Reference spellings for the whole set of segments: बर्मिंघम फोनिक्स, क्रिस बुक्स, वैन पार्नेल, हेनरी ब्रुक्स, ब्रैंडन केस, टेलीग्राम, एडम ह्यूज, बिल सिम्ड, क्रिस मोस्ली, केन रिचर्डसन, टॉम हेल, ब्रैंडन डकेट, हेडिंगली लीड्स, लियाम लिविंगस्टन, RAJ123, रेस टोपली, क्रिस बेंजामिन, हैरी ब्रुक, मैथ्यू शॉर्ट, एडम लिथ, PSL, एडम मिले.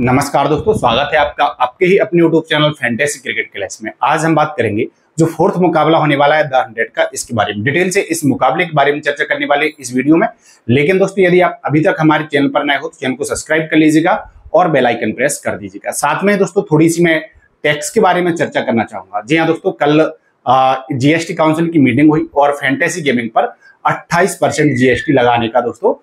नमस्कार दोस्तों, स्वागत है आपका आपके ही अपने YouTube channel fantasy cricket class में। आज हम बात करेंगे जो फोर्थ मुकाबला होने वाला है 100 का, इसके बारे में डिटेल से इस मुकाबले के बारे में चर्चा करने वाले इस वीडियो में। लेकिन दोस्तों, यदि आप अभी तक हमारे चैनल पर नए हो तो चैनल को सब्सक्राइब कर लीजिएगा और बेल आइकन प्रेस कर दीजिएगा। साथ में दोस्तों थोड़ी सी मैं टैक्स के बारे में चर्चा करना चाहूंगा। जी हाँ दोस्तों, कल जीएसटी काउंसिल की मीटिंग हुई और फैंटेसी गेमिंग पर 28% जीएसटी लगाने का दोस्तों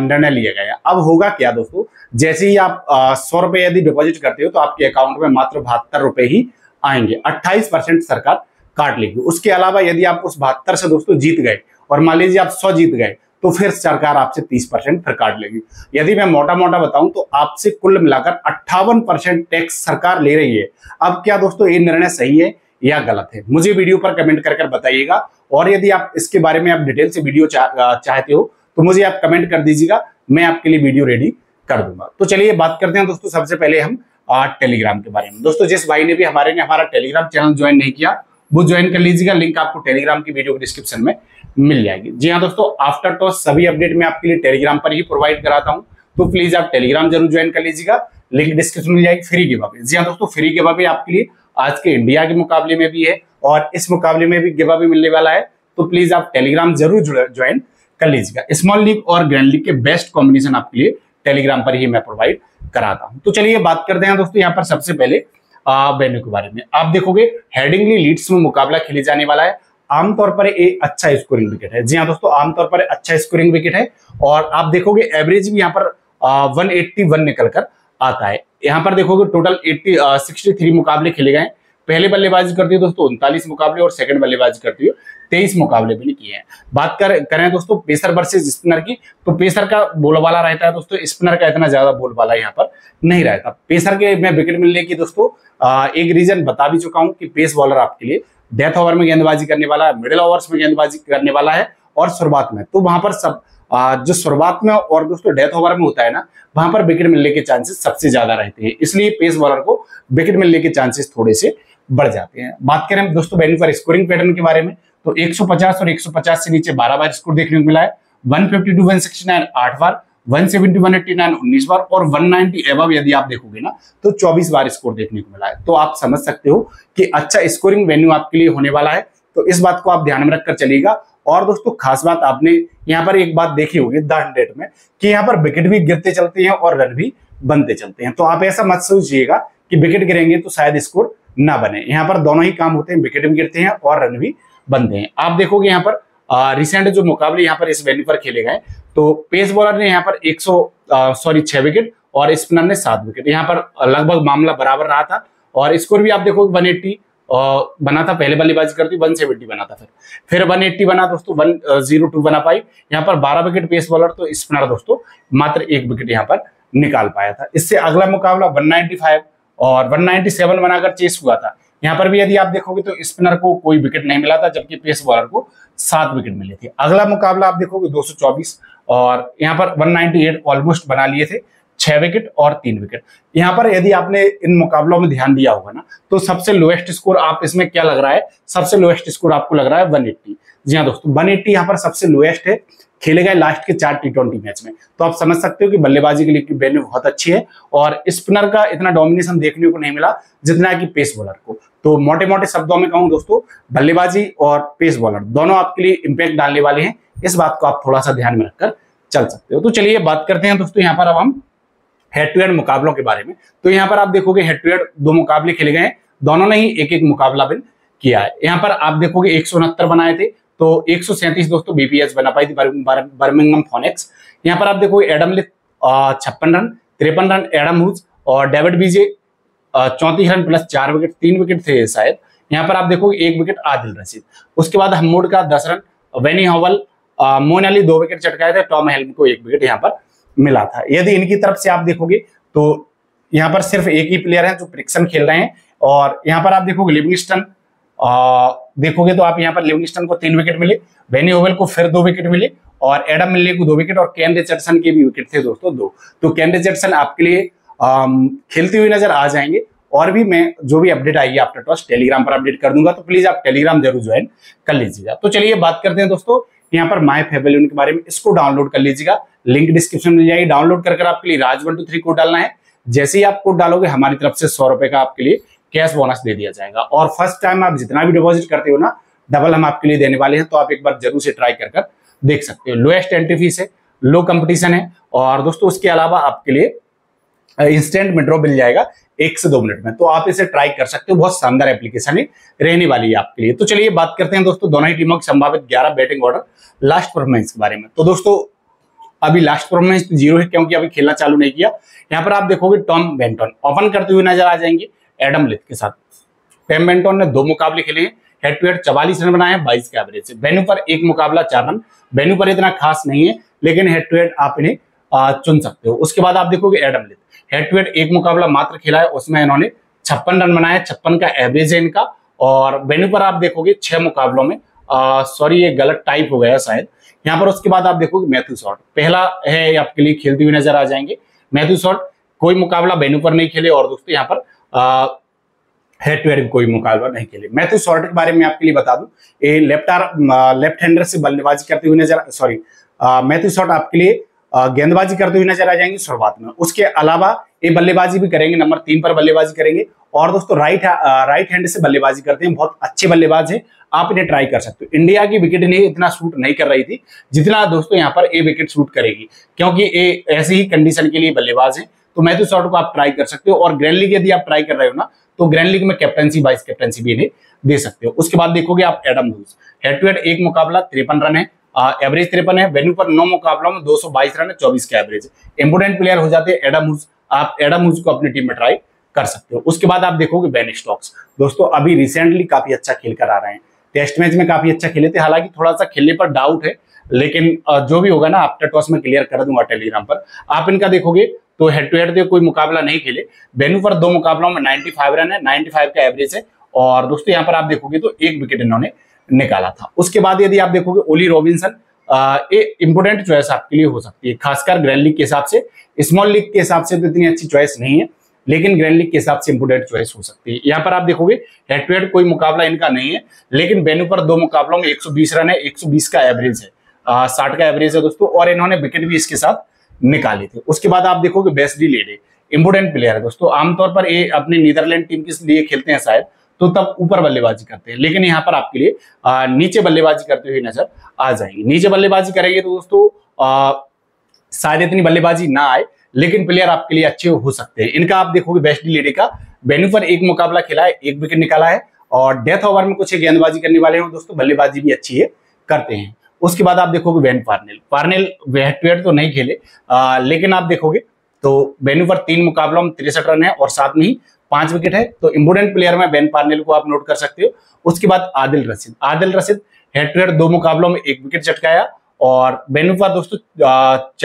निर्णय लिया गया। अब होगा क्या दोस्तों, जैसे ही आप 100 रुपए यदि डिपॉजिट करते हो तो आपके अकाउंट में मात्र 72 रुपए ही आएंगे। 28% सरकार काट लेगी। उसके अलावा यदि आप उस 72 से दोस्तों जीत गए और मान लीजिए आप 100 जीत गए तो फिर सरकार आपसे 30% फिर काट लेगी। यदि मैं मोटा मोटा बताऊं तो आपसे कुल मिलाकर 58% टैक्स सरकार ले रही है। अब क्या दोस्तों, ये निर्णय सही है या गलत है, मुझे वीडियो पर कमेंट कर बताइएगा। और यदि आप इसके बारे में आप डिटेल से वीडियो चाहते हो तो मुझे आप कमेंट कर दीजिएगा, मैं आपके लिए वीडियो रेडी कर दूंगा। तो चलिए बात करते हैं दोस्तों सबसे पहले हम टेलीग्राम के बारे में। दोस्तों, जिस भाई ने भी हमारा टेलीग्राम चैनल ज्वाइन नहीं किया वो ज्वाइन कर लीजिएगा। लिंक आपको टेलीग्राम की वीडियो डिस्क्रिप्शन में मिल जाएगी। जी हाँ दोस्तों, आफ्टर टॉस सभी अपडेट मैं आपके लिए टेलीग्राम पर ही प्रोवाइड कराता हूँ, तो प्लीज आप टेलीग्राम जरूर ज्वाइन कर लीजिएगा। लिंक डिस्क्रिप्शन मिल जाएगी। फ्री गिव अवे, जी हाँ दोस्तों, फ्री गिव अवे आपके लिए आज के इंडिया के मुकाबले में भी है और इस मुकाबले में भी गिव अवे मिलने वाला है, तो प्लीज आप टेलीग्राम जरूर ज्वाइन कर लीजिएगा। स्मॉल लीग और ग्रैंड लीग के बेस्ट कॉम्बिनेशन आपके लिए टेलीग्राम पर ही मैं प्रोवाइड कराता हूं। तो चलिए बात करते हैं दोस्तों यहां पर सबसे पहले वेन्यू के बारे में। आप देखोगे हेडिंगली लीड्स में मुकाबला खेले जाने वाला है। आमतौर पर ये अच्छा स्कोरिंग विकेट है। जी हाँ दोस्तों, आमतौर पर अच्छा स्कोरिंग विकेट है और आप देखोगे एवरेज भी यहाँ पर 181 निकल कर आता है। यहाँ पर देखोगे टोटल 63 मुकाबले खेले गए। पहले बल्लेबाजी करती है दोस्तों 39 मुकाबले और सेकंड बल्लेबाजी करती है 23 मुकाबले भी किए हैं। बात करें दोस्तों पेसर वर्सेस स्पिनर की, तो पेसर का बोलबाला रहता है दोस्तों, स्पिनर का इतना ज्यादा बोलबाला यहाँ पर नहीं रहता। पेसर के मैं विकेट मिलने की दोस्तों एक रीजन बता भी चुका हूँ कि पेस बॉलर आपके लिए डेथ ओवर में गेंदबाजी करने वाला है, मिडिल ओवर्स में गेंदबाजी करने वाला है और शुरुआत में, तो वहां पर सब जो शुरुआत में और दोस्तों डेथ ओवर में होता है ना, वहां पर विकेट मिलने के चांसेस सबसे ज्यादा रहते हैं। इसलिए पेस बॉलर को विकेट मिलने के चांसेस थोड़े से बढ़ जाते हैं। बात करें दोस्तों वेन्यू पर स्कोरिंग पैटर्न के बारे में, तो 150 और 150 से नीचे 12 बार स्कोर देखने को मिला है। 152 169 8 बार, 170 189 19 बार और 190 एबव यदि आप देखोगे ना तो 24 बार स्कोर देखने को मिला है। तो आप समझ सकते हो कि अच्छा स्कोरिंग वेन्यू आपके लिए होने वाला है, तो इस बात को आप ध्यान में रखकर चलिएगा। और दोस्तों खास बात, आपने यहाँ पर एक बात देखी होगी 100 में कि यहाँ पर विकेट भी गिरते चलते हैं और रन भी बनते चलते हैं। तो आप ऐसा मत सोचिएगा कि विकेट गिरेंगे तो शायद स्कोर ना बने। यहाँ पर दोनों ही काम होते हैं, विकेट भी गिरते हैं और रन भी बनते हैं। आप देखोगे यहाँ पर रिसेंट जो मुकाबले यहाँ पर इस वेन्यू पर खेले गए, तो पेस बॉलर ने यहाँ पर 6 विकेट और स्पिनर ने 7 विकेट, यहाँ पर लगभग मामला बराबर रहा था। और स्कोर भी आप देखोगे 180 बना था, पहले बल्लेबाजी करती 170 बना था, फिर 180 बना दोस्तों, 102 बना पाई। यहाँ पर 12 विकेट पेस बॉलर, तो स्पिनर दोस्तों मात्र 1 विकेट यहाँ पर निकाल पाया था। इससे अगला मुकाबला 195 और 197 बनाकर चेस हुआ था। यहाँ पर भी यदि आप देखोगे तो स्पिनर को कोई विकेट नहीं मिला था, जबकि पेस बॉलर को 7 विकेट मिले थे। अगला मुकाबला आप देखोगे 224 और यहाँ पर 198 ऑलमोस्ट बना लिए थे, 6 विकेट और 3 विकेट। यहाँ पर यदि आपने इन मुकाबलों में ध्यान दिया होगा ना, तो सबसे लोएस्ट स्कोर आप इसमें क्या लग रहा है, सबसे लोएस्ट स्कोर आपको लग रहा है 180। जी हाँ दोस्तों, 180 यहाँ पर सबसे लोएस्ट है। खेले गए लास्ट के 4 T20 मैच में, तो आप समझ सकते हो कि बल्लेबाजी के लिए वेन्यू बहुत अच्छी है और स्पिनर का इतना डोमिनेशन देखने को नहीं मिला जितना कि पेस बॉलर को। तो मोटे मोटे शब्दों में कहूं दोस्तों, बल्लेबाजी और पेस बॉलर दोनों आपके लिए इंपैक्ट डालने वाले हैं। इस बात को आप थोड़ा सा ध्यान में रखकर चल सकते हो। तो चलिए बात करते हैं दोस्तों यहाँ पर अब हम हेड टू हेड मुकाबलों के बारे में। तो यहाँ पर आप देखोगे हेड टू हेड 2 मुकाबले खेले गए हैं, दोनों ने ही 1-1 मुकाबला विन किया है। यहाँ पर आप देखोगे 169 बनाए थे, तो 137 दोस्तों बीपीएस बना पाई थी बर्मिंघम फोनिक्स। यहाँ पर आप देखोगे एडम लिथ 56 run, 53 run Adam Hughes और डेविड बीजे 34 रन प्लस 4 विकेट, 3 विकेट थे शायद। यहाँ पर आप देखोगे 1 विकेट आदिल रशीद। उसके बाद हमोड का 10 run, Benny Howell Moeen Ali 2 wicket चटकाए थे, टॉम हेल्म को 1 विकेट यहाँ पर मिला था। यदि इनकी तरफ से आप देखोगे तो यहाँ पर सिर्फ 1 ही प्लेयर है जो प्रिक्शन खेल रहे हैं। और यहाँ पर आप देखोगे लिविंगस्टन देखोगे तो आप यहाँ पर लिविंगस्टन को 3 विकेट मिले, वेनी होवेल को फिर 2 विकेट मिले और एडम मिलने को 2 विकेट और केन रिचर्डसन के भी विकेट थे दोस्तों 2। तो केन रिचर्डसन आपके लिए खेलते हुए नजर आ जाएंगे। और भी मैं जो भी अपडेट आएगी आफ्टर टॉस टेलीग्राम पर अपडेट कर दूंगा, तो प्लीज आप टेलीग्राम जरूर ज्वाइन कर लीजिएगा। तो चलिए बात करते हैं दोस्तों यहाँ पर माय फेवरेट के बारे में। इसको डाउनलोड कर लीजिएगा, लिंक डिस्क्रिप्शन में मिल जाएगी। डाउनलोड कर आपके लिए RAJ123 कोड डालना है। जैसे ही आप कोड डालोगे हमारी तरफ से 100 रुपए का आपके लिए कैश बोनस दे दिया जाएगा। और फर्स्ट टाइम आप जितना भी डिपॉजिट करते हो ना, डबल हम आपके लिए देने वाले हैं। तो आप एक बार जरूर से ट्राई कर कर देख सकते हो। लोएस्ट एंट्री फीस है, लो कंपटीशन है। और दोस्तों उसके अलावा आपके लिए इंस्टेंट विड्रॉ मिल जाएगा 1 से 2 मिनट में। तो आप इसे ट्राई कर सकते हो। बहुत शानदार एप्लीकेशन है, रहने वाली है आपके लिए। तो चलिए बात करते हैं दोस्तों दोनों ही टीमों के संभावित 11 बैटिंग ऑर्डर लास्ट परफॉर्मेंस के बारे में। तो दोस्तों अभी लास्ट परफॉर्मेंस 0 है क्योंकि अभी खेलना चालू नहीं किया। यहाँ पर आप देखोगे टॉम बेंटन ओपन करते हुए नजर आ जाएंगे एडम लिथ के साथ। टॉम बेंटन ने 2 मुकाबले खेले हैं, हेड टू हेड 44 रन बनाए 22 के एवरेज से। वेन्यू पर 1 मुकाबला 4 रन, वेन्यू पर इतना खास नहीं है लेकिन हेड टू हेड आप इन्हें चुन सकते हो। उसके बाद आप देखोगे एडम लिथ, head to head 1 मुकाबला मात्र खेला है, उसमें इन्होंने 56 रन बनाए, 56 का एवरेज है इनका। और वेन्यू पर आप देखोगे 6 मुकाबलों में, सॉरी ये गलत टाइप हो गया शायद यहाँ पर। उसके बाद आप देखोगे मैथ्यू शॉर्ट पहला है आपके लिए, खेलते हुए नजर आ जाएंगे। मैथ्यू शॉर्ट कोई मुकाबला वेन्यू पर नहीं खेले और दोस्तों यहाँ पर हेड टू हेड कोई मुकाबला नहीं खेले। मैथ्यू शॉर्ट के बारे में आपके लिए बता दूं, ये लेफ्ट हैंडर से बल्लेबाजी करते हुए नजर, सॉरी मैथ्यू शॉर्ट आपके लिए गेंदबाजी करते हुए नजर आ जाएंगे शुरुआत में। उसके अलावा ये बल्लेबाजी भी करेंगे, नंबर 3 पर बल्लेबाजी करेंगे। और दोस्तों राइट हैंड से बल्लेबाजी करते हैं, बहुत अच्छे बल्लेबाज है, आप इन्हें ट्राई कर सकते हो। इंडिया की विकेट इन्हें इतना शूट नहीं कर रही थी जितना दोस्तों यहाँ पर ए विकेट शूट करेगी क्योंकि ये ऐसी ही कंडीशन के लिए बल्लेबाज है। तो मैथ्यू शॉर्ट को आप ट्राई कर सकते हो। और ग्रैंड लीग यदि आप ट्राई कर रहे हो ना तो ग्रैंड लीग में कैप्टनसी वाइस कैप्टनसी भी इन्हें दे सकते हो। उसके बाद देखोगे आप एडम ह्यूज, head to head 1 मुकाबला 53 रन है, एवरेज 53 है, वेन्यू पर 9 मुकाबलों में 222 रन है, 24 का एवरेज। इंपोर्टेंट प्लेयर हो जाते हैं एडम ह्यूज, आप एडम ह्यूज को अपनी टीम में ट्राई कर सकते हो। उसके बाद आप देखोगे बेन स्टोक्स, दोस्तों अभी रिसेंटली काफी अच्छा खेल कर आ रहे हैं, टेस्ट मैच में काफी अच्छा खेले थे, हालांकि थोड़ा सा खेलने पर डाउट है लेकिन जो भी होगा ना आफ्टर टॉस में क्लियर कर दूंगा टेलीग्राम पर। आप इनका देखोगे तो हेड टू हेड कोई मुकाबला नहीं खेले, वेन्यू पर 2 मुकाबलों में 95 रन है, 95 का एवरेज है। और दोस्तों यहाँ पर आप देखोगे तो 1 विकेट इन्होंने निकाला था। उसके बाद यदि आप देखोगे ओली रॉबिन्सन, ये इंपोर्टेंट चॉइस आपके लिए हो सकती है, खासकर ग्रैंड लीग के हिसाब से। स्मॉल लीग के हिसाब से तो इतनी अच्छी चॉइस नहीं है लेकिन ग्रैंड लीग के हिसाब से इंपोर्टेंट चॉइस हो सकती है। यहाँ पर आप देखोगे हेड टू हेड कोई मुकाबला इनका नहीं है लेकिन वेन्यू पर 2 मुकाबलों में 120 रन है, 120 का एवरेज है, 60 का एवरेज है दोस्तों। और इन्होंने विकेट भी इसके साथ निकाले थे। उसके बाद आप देखोगे बेस्डी लेडे, इंपोर्टेंट प्लेयर है दोस्तों, आमतौर पर ये अपने नीदरलैंड टीम के लिए खेलते हैं शायद, तो तब ऊपर बल्लेबाजी करते हैं लेकिन यहाँ पर आपके लिए नीचे बल्लेबाजी करते हुए नजर आ जाएंगे। नीचे बल्लेबाजी करेंगे तो दोस्तों शायद इतनी बल्लेबाजी ना आए लेकिन प्लेयर आपके लिए अच्छे हो सकते हैं। इनका आप देखोगे बेस्डी लेडे का, वेन्यू पर 1 मुकाबला खेला है, 1 विकेट निकाला है। और डेथ ओवर में कुछ गेंदबाजी करने वाले हैं दोस्तों, बल्लेबाजी भी अच्छी है करते हैं। उसके बाद आप देखोगे वैन पार्नेल, head to head तो नहीं खेले लेकिन आप देखोगे तो वेन्यू पर 3 मुकाबलों में 63 रन है और साथ में ही 5 विकेट है। तो इंपोर्टेंट प्लेयर में वैन पार्नेल को आप नोट कर सकते हो। उसके बाद Adil Rashid, head to head 2 मुकाबलों में 1 विकेट चटकाया और वेन्यू पर दोस्तों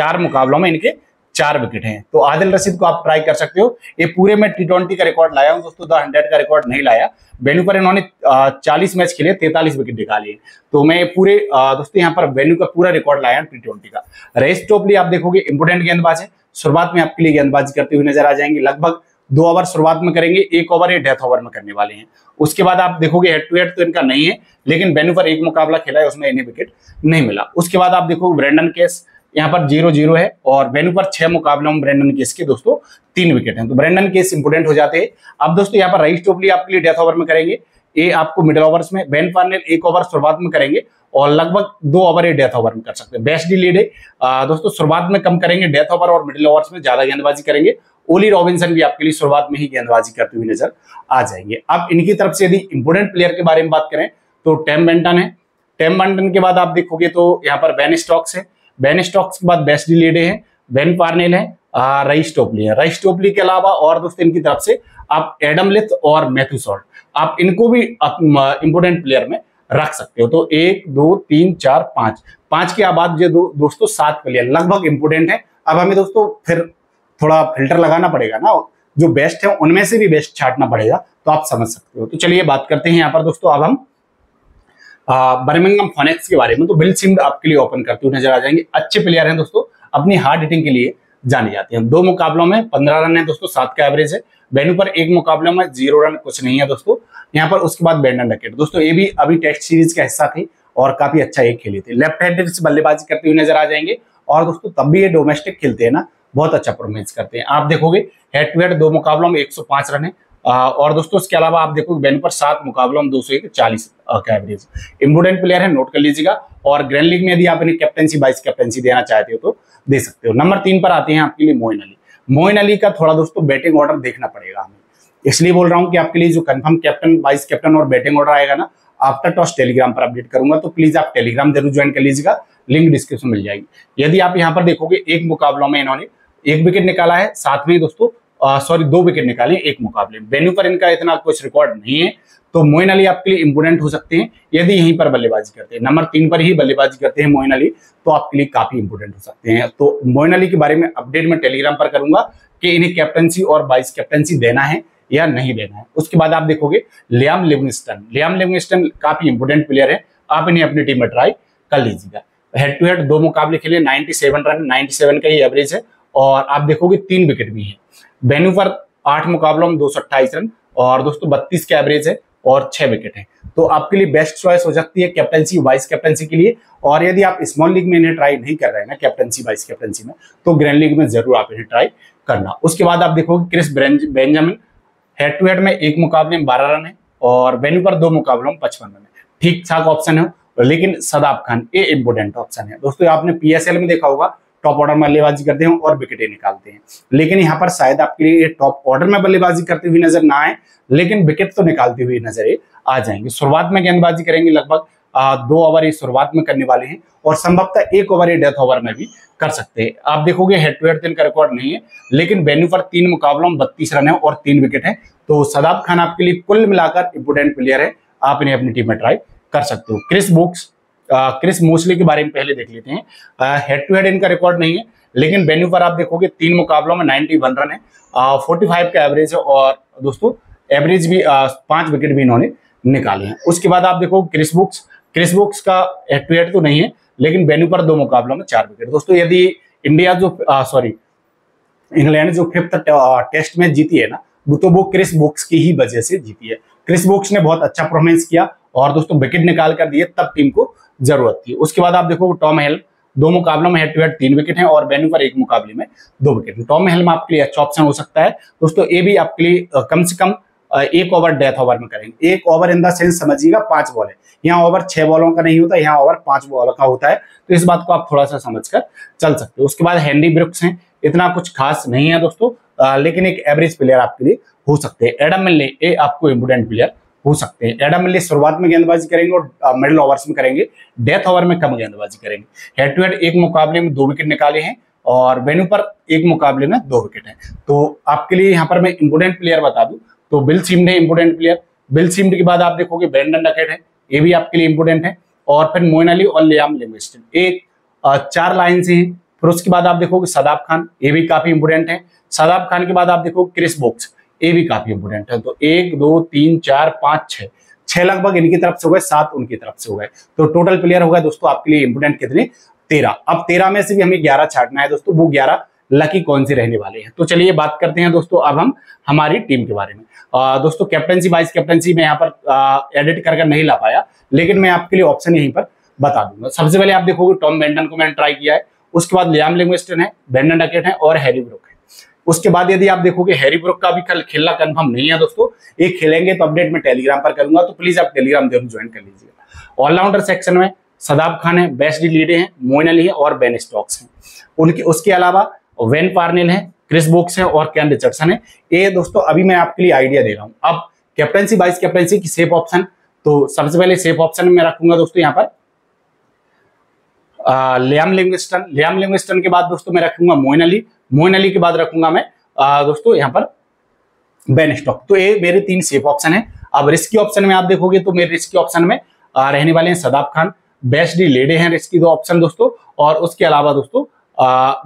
4 मुकाबलों में इनके 4 विकेट हैं। तो आदिल रशीद को आप ट्राई कर सकते हो। ये पूरे में T20 का रिकॉर्ड लाया हूं दोस्तों, 100 का रिकॉर्ड नहीं लाया। वेन्यू पर इन्होंने 40 मैच खेले, 43 विकेट निकाले। तो मैं पूरे दोस्तों यहाँ पर वेन्यू का पूरा रिकॉर्ड लाया T20 का। रेस टोपली आप देखोगे इंपोर्टेंट गेंदबाज है, शुरुआत में आपके लिए गेंदबाजी करते हुए नजर आ जाएंगे। लगभग 2 ओवर शुरुआत में करेंगे, 1 ओवर या डेथ ओवर में करने वाले हैं। उसके बाद आप देखोगे हेड टू हेड तो इनका नहीं है लेकिन वेन्यू पर 1 मुकाबला खेला है, उसमें इन्हें विकेट नहीं मिला। उसके बाद आप देखोगे ब्रैंडन केस, यहाँ पर 0-0 है और वेन्यू पर 6 मुकाबलों में ब्रैंडन केस के दोस्तों 3 विकेट हैं। तो ब्रैंडन केस इंपोर्टेंट हो जाते हैं। अब दोस्तों यहाँ पर राइस टोपली आपके लिए डेथ ओवर में करेंगे, ये आपको मिडिल ओवर्स में। बेन पार्नेल 1 ओवर शुरुआत में करेंगे और लगभग 2 ओवर ये डेथ ओवर में कर सकते हैं। बेस्ट डी लीडे दोस्तों शुरुआत में कम करेंगे, डेथ ओवर और मिडिल ओवर्स में ज्यादा गेंदबाजी करेंगे। ओली रॉबिन्सन भी आपके लिए शुरुआत में ही गेंदबाजी करते हुए नजर आ जाएंगे। अब इनकी तरफ से यदि इंपोर्टेंट प्लेयर के बारे में बात करें तो टॉम बेंटन है, टॉम बेंटन के बाद आप देखोगे तो यहाँ पर बेन स्टोक्स है, बेन स्टोक्स के बाद बेस्डी लेडे हैं, वेन पार्नेल है, राइस टोपली है। राइस टोपली के अलावा और दोस्तों इनकी तरफ से आप एडम लिथ और मैथ्यू शॉर्ट, आप इनको भी इंपोर्टेंट प्लेयर में रख सकते हो। तो 1, 2, 3, 4, 5 के बाद ये दोस्तों 7 प्लेयर लगभग इंपोर्टेंट है। अब हमें दोस्तों फिर थोड़ा फिल्टर लगाना पड़ेगा ना, जो बेस्ट है उनमें से भी बेस्ट छाटना पड़ेगा, तो आप समझ सकते हो। तो चलिए बात करते हैं यहाँ पर दोस्तों अब हम बर्मिंघम फोनिक्स के बारे में। तो बिल सिम्ड आपके लिए ओपन करते हुए नजर आ जाएंगे, अच्छे प्लेयर हैं दोस्तों, अपनी हार्ड हिटिंग के लिए जाने जाते हैं। 2 मुकाबलों में 15 रन है दोस्तों, 7 का एवरेज है। वेन्यू पर 1 मुकाबले में 0 रन, कुछ नहीं है दोस्तों यहाँ पर। उसके बाद ब्रैंडन डकेट दोस्तों, ये भी अभी टेस्ट सीरीज का हिस्सा थे और काफी अच्छा ये खेले थे। लेफ्ट हैंड से बल्लेबाजी करते हुए नजर आ जाएंगे और दोस्तों तब भी ये डोमेस्टिक खेलते हैं ना बहुत अच्छा परफॉर्मेंस करते हैं। आप देखोगे हेड टू हेड दो मुकाबलों में 105 रन है और दोस्तों इसके अलावा आप देखोगे बैन पर 7 मुकाबलों में 240 का एवरेज। इंपोर्टेंट प्लेयर है, नोट कर लीजिएगा। और ग्रैंड लीग में यदि आप इन्हें कैप्टेंसी वाइस कैप्टेंसी देना चाहते हो तो दे सकते हो। नंबर 3 पर आते हैं आपके लिए मोइन अली। मोइन अली का थोड़ा दोस्तों बैटिंग ऑर्डर देखना पड़ेगा हमें, इसलिए बोल रहा हूं कि आपके लिए जो कंफर्म कैप्टन वाइस कैप्टन और बैटिंग ऑर्डर आएगा ना, आफ्टर टॉस टेलीग्राम पर अपडेट करूंगा, तो प्लीज आप टेलीग्राम जरूर ज्वाइन कर लीजिएगा, लिंक डिस्क्रिप्शन मिल जाएगी। यदि आप यहाँ पर देखोगे एक मुकाबलों में इन्होंने 1 विकेट निकाला है, साथ में दोस्तों सॉरी 2 विकेट निकाले 1 मुकाबले। वेन्यू पर इनका इतना कुछ रिकॉर्ड नहीं है, तो मोइन अली आपके लिए इंपोर्टेंट हो सकते हैं। यदि यहीं पर बल्लेबाजी करते हैं, नंबर 3 पर ही बल्लेबाजी करते हैं मोइन अली, तो आपके लिए काफी इंपोर्टेंट हो सकते हैं। तो मोइन अली के बारे में अपडेट मैं टेलीग्राम पर करूंगा कि इन्हें कैप्टनसी और वाइस कैप्टनसी देना है या नहीं देना है। उसके बाद आप देखोगे लियाम लिविंगस्टन। लियाम लिविंगस्टन काफी इंपोर्टेंट प्लेयर है, आप इन्हें अपनी टीम में ट्राई कर लीजिएगा। हेड टू हेड 2 मुकाबले खेले, 97 रन 97 का ही एवरेज है और आप देखोगे 3 विकेट भी है। वेन्यू पर 8 मुकाबलों में 228 रन और दोस्तों 32 का एवरेज है और 6 विकेट है। तो आपके लिए बेस्ट चॉइस हो सकती है कैप्टेंसी वाइस कैप्टेंसी के लिए। और यदि आप स्मॉल लीग में इन्हें ट्राई नहीं कर रहे हैं ना कैप्टेंसी वाइस कैप्टेंसी में, तो ग्रैंड लीग में जरूर आप इन्हें ट्राई करना। उसके बाद आप देखोगे क्रिस बेंजामिन। Head to head में 1 मुकाबले में 12 रन है और वेन्यू पर 2 मुकाबलों में 55 रन है। ठीक ठाक ऑप्शन है, लेकिन सदाब खान ये इंपोर्टेंट ऑप्शन है दोस्तों। आपने PSL में देखा होगा टॉप ऑर्डर में बल्लेबाजी करते हैं और विकेटें निकालते हैं, लेकिन यहाँ पर शायद आपके लिए टॉप ऑर्डर में बल्लेबाजी करते हुए नजर ना आए, लेकिन विकेट तो निकालते हुए नजर आ जाएंगे। शुरुआत में गेंदबाजी करेंगे, लगभग 2 ओवर ये शुरुआत में करने वाले हैं और संभवतः 1 ओवर ये डेथ ओवर में भी कर सकते हैं। आप देखोगे हेड टू हेड इनका रिकॉर्ड नहीं है, लेकिन वेन्यू पर 3 मुकाबलों में 32 रन है और 3 विकेट है। तो सदाब खान आपके लिए कुल मिलाकर इंपोर्टेंट प्लेयर है, आप इन्हें अपनी टीम में ट्राई कर सकते हो। क्रिस मोस्ली के बारे में पहले देख लेते हैं। हेड टू हेड इनका रिकॉर्ड नहीं है, लेकिन वेन्यू पर आप देखोगे 3 मुकाबलों में 91 रन है, 45 का एवरेज है और दोस्तों एवरेज भी 5 विकेट भी इन्होंने निकाले हैं। उसके बाद आप देखो क्रिस बुक्स का हेड टू हेड तो नहीं है, लेकिन वेन्यू पर 2 मुकाबलों में 4 विकेट। दोस्तों यदि इंग्लैंड जो 5th टेस्ट मैच जीती है ना, तो वो क्रिस बुक्स की ही वजह से जीती है। क्रिस बुक्स ने बहुत अच्छा परफॉर्मेंस किया और दोस्तों विकेट निकाल कर दिए तब टीम को जरूरत थी। उसके बाद आप देखो टॉम हेल 2 मुकाबलों में हेड टू हेड 3 विकेट हैं और वेन्यू पर 1 मुकाबले में 2 विकेट। टॉम हेल आपके लिए अच्छा ऑप्शन हो सकता है दोस्तों। ये भी आपके लिए कम से कम 1 ओवर डेथ ओवर में करेंगे। 1 ओवर इन द सेंस समझिएगा 5 बॉल है, यहाँ ओवर 6 बॉलों का नहीं होता, यहाँ ओवर 5 बॉल का होता है, तो इस बात को आप थोड़ा सा समझकर चल सकते हो। उसके बाद हेनरी ब्रुक्स हैं, इतना कुछ खास नहीं है दोस्तों, लेकिन एक एवरेज प्लेयर आपके लिए हो सकते हैं। एडम मिले ये आपको इंपोर्टेंट प्लेयर हो सकते हैं। एडम मिले शुरुआत में गेंदबाजी करेंगे और मिडिल ओवर्स में करेंगे, डेथ ओवर में कम गेंदबाजी करेंगे। हेड टू हेड 1 मुकाबले में 2 विकेट निकाले हैं और वेन्यू पर 1 मुकाबले में 2 विकेट है। तो आपके लिए यहाँ पर मैं इंपोर्टेंट प्लेयर बता दूं तो बिल सिम्ड है इंपोर्टेंट प्लेयर। बिल सिम्ड के बाद आप देखोगे ब्रैंडन डकेट है, ये भी आपके लिए इंपोर्टेंट है। और फिर मोइन अली और लियाम लिविंगस्टन 4 लाइन से हैं। फिर उसके बाद आप देखोगे सदाब खान, ये भी काफी इंपोर्टेंट है। सदाब खान के बाद आप देखोगे क्रिस बुक्स, ये भी काफी इंपोर्टेंट है। तो 1 2 3 4 5 6 लगभग इनकी तरफ से हो गए, 7 उनकी तरफ से हो गए, तो टोटल प्लेयर हो गए दोस्तों आपके लिए इंपोर्टेंट कितने 13। अब 13 में से भी हमें 11 छाटना है दोस्तों, वो 11 लकी कौन से रहने वाले हैं। तो चलिए बात करते हैं दोस्तों अब हम हमारी टीम के बारे में। दोस्तों कैप्टेंसी वाइस कैप्टेंसी में यहाँ पर एडिट करके नहीं ला पाया, लेकिन मैं आपके लिए ऑप्शन यहीं पर बता दूंगा। सबसे पहले आप देखोगे टॉम बेंडन को मैंने ट्राई किया है, उसके बाद लियाम लिविंगस्टन है, बेंडन डकेट है और हैरी ब्रुक है। उसके बाद यदि आप देखोगे हैरी ब्रुक का भी कल खेलना कंफर्म नहीं है दोस्तों, एक खेलेंगे तो अपडेट में टेलीग्राम पर करूंगा, तो प्लीज आप टेलीग्राम जरूर ज्वाइन कर लीजिएगा। ऑलराउंडर सेक्शन में सदाब खान है, बेस्ट लीडे हैं, मोइन अली है और बेन स्टॉक्स हैं उनके। उसके अलावा वेन पार्नेल है, क्रिस बुक्स है और कैन रिचर्डसन है। ये दोस्तों अभी मैं आपके लिए आइडिया दे रहा हूं। अब कैप्टेंसी वाइस कैप्टेंसी की सेफ ऑप्शन, तो सबसे पहले सेफ ऑप्शन में रखूंगा दोस्तों यहाँ पर लियाम लिविंगस्टन। लियाम लिविंगस्टन के बाद दोस्तों मैं रखूंगा मोइन अली। मोइन अली के बाद रखूंगा मैं दोस्तों यहाँ पर बेन स्टॉक्स। तो ये मेरे 3 सेफ ऑप्शन है। अब रिस्की ऑप्शन में आप देखोगे तो मेरे रिस्की ऑप्शन में रहने वाले हैं Shadab Khan, Bas de Leede हैं रिस्की 2 ऑप्शन दोस्तों, और उसके अलावा दोस्तों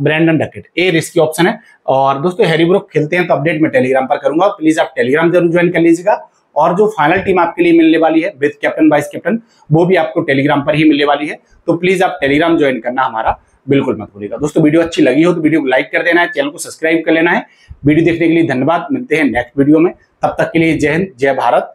ब्रैंडन डकेट, ये रिस्की ऑप्शन है। और दोस्तों हैरी ब्रुक खेलते हैं तो अपडेट मैं टेलीग्राम पर करूंगा, प्लीज आप टेलीग्राम जरूर ज्वाइन कर लीजिएगा। और जो फाइनल टीम आपके लिए मिलने वाली है विद कैप्टन वाइस कैप्टन, वो भी आपको टेलीग्राम पर ही मिलने वाली है, तो प्लीज आप टेलीग्राम ज्वाइन करना हमारा बिल्कुल मत भूलिएगा। दोस्तों वीडियो अच्छी लगी हो तो वीडियो को लाइक कर देना है, चैनल को सब्सक्राइब कर लेना है। वीडियो देखने के लिए धन्यवाद, मिलते हैं नेक्स्ट वीडियो में, तब तक के लिए जय हिंद जय भारत।